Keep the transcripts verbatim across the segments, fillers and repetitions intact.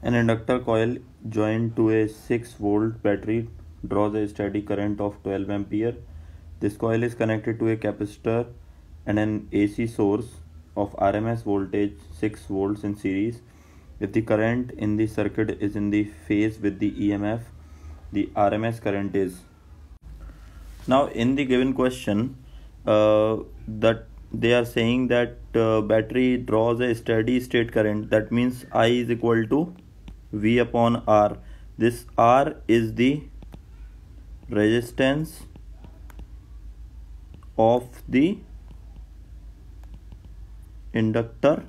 An inductor coil joined to a six volt battery draws a steady current of twelve ampere. This coil is connected to a capacitor and an A C source of R M S voltage six volts in series. If the current in the circuit is in the phase with the E M F, the R M S current is. Now in the given question, uh, that they are saying that uh, battery draws a steady state current. That means I is equal to V upon R. This R is the resistance of the inductor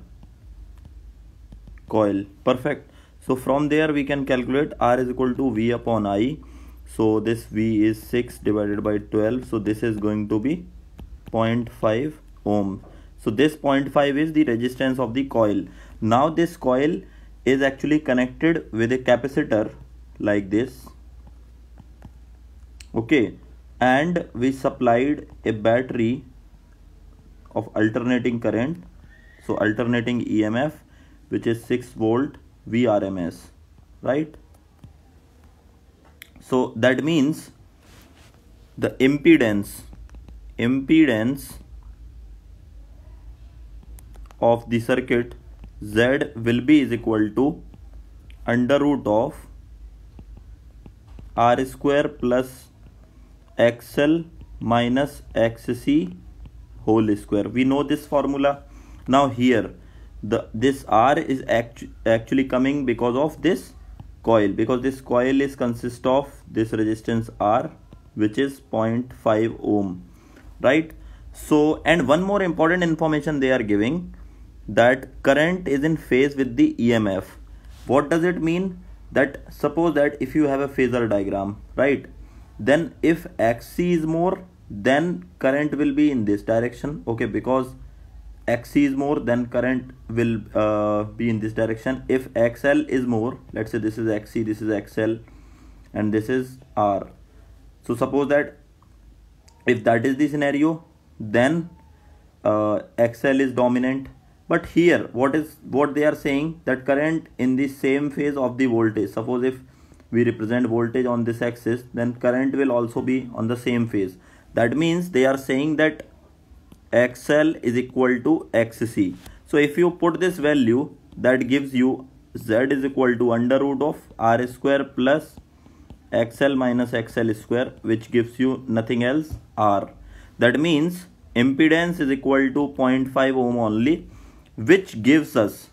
coil. Perfect. So from there we can calculate R is equal to V upon I. So this V is six divided by twelve. So this is going to be zero point five ohm. So this zero point five is the resistance of the coil. Now this coil is actually connected with a capacitor like this. Okay, and we supplied a battery of alternating current, so alternating E M F, which is six volt V R M S, right? So that means the impedance impedance of the circuit Z will be is equal to under root of R square plus X L minus X C whole square. We know this formula. Now here the this R is actu actually coming because of this coil, because this coil is consist of this resistance R, which is zero point five ohm, right? So, and one more important information they are giving, that current is in phase with the E M F. What does it mean? That suppose that if you have a phasor diagram, right, then if Xc is more, then current will be in this direction. Okay, because Xc is more, then current will uh, be in this direction. If Xl is more, let's say this is Xc, this is Xl, and this is R. So suppose that if that is the scenario, then uh, Xl is dominant. But here what is what they are saying, that current in the same phase of the voltage. Suppose if we represent voltage on this axis, then current will also be on the same phase. That means they are saying that X L is equal to X C. So if you put this value, that gives you Z is equal to under root of R square plus X L minus X L square, which gives you nothing else, R. That means impedance is equal to zero point five ohm only, which gives us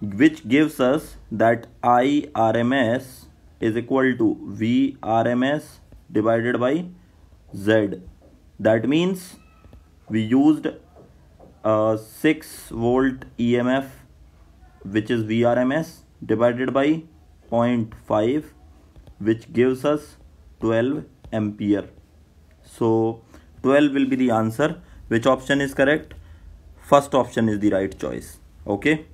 which gives us that I R M S is equal to V R M S divided by Z. That means we used a six volt E M F, which is V R M S, divided by zero point five, which gives us twelve ampere. So twelve will be the answer. Which option is correct? First option is the right choice. Okay.